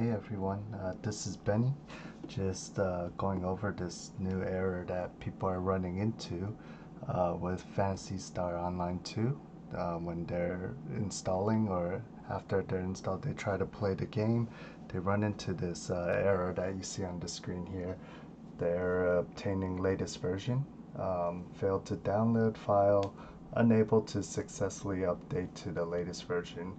Hey everyone, this is Benny, just going over this new error that people are running into with Phantasy Star Online 2 when they're installing, or after they're installed they try to play the game, they run into this error that you see on the screen here. They're obtaining latest version, failed to download file, unable to successfully update to the latest version.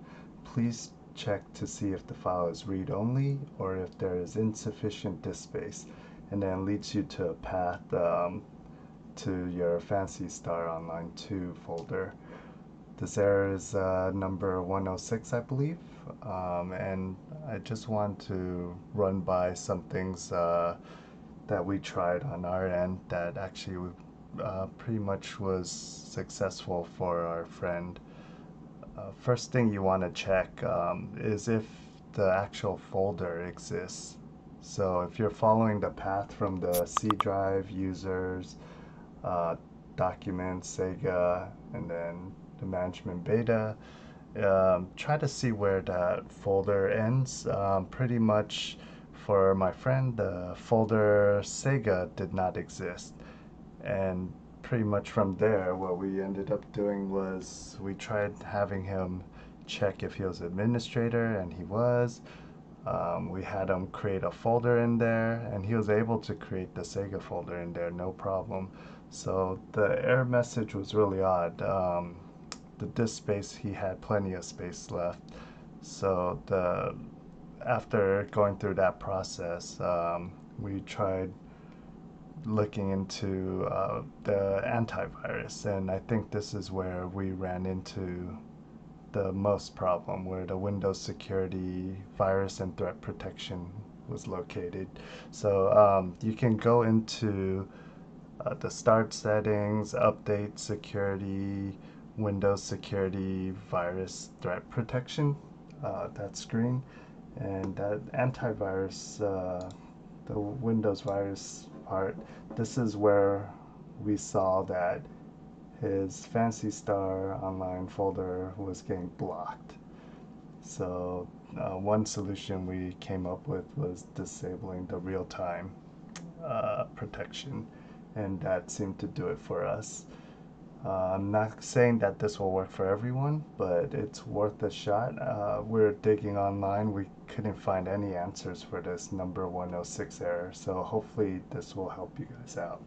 Please check to see if the file is read-only or if there is insufficient disk space, and then leads you to a path to your Phantasy Star Online 2 folder. This error is number 106, I believe, and I just want to run by some things that we tried on our end that actually pretty much was successful for our friend. First thing you want to check is if the actual folder exists. So if you're following the path from the C drive, users, documents, Sega, and then the management beta, try to see where that folder ends. Pretty much for my friend, the folder Sega did not exist, and pretty much from there what we ended up doing was we tried having him check if he was administrator, and he was. We had him create a folder in there, and he was able to create the Sega folder in there, no problem. So the error message was really odd. The disk space, he had plenty of space left. So after going through that process, we tried looking into the antivirus, and I think this is where we ran into the most problem, where the Windows security virus and threat protection was located. So you can go into the start settings, update security, Windows security virus threat protection, that screen, and that antivirus, the Windows virus part, this is where we saw that his Phantasy Star Online folder was getting blocked. So one solution we came up with was disabling the real-time protection, and that seemed to do it for us. I'm not saying that this will work for everyone, but it's worth a shot. We're digging online. We couldn't find any answers for this number 106 error, so hopefully this will help you guys out.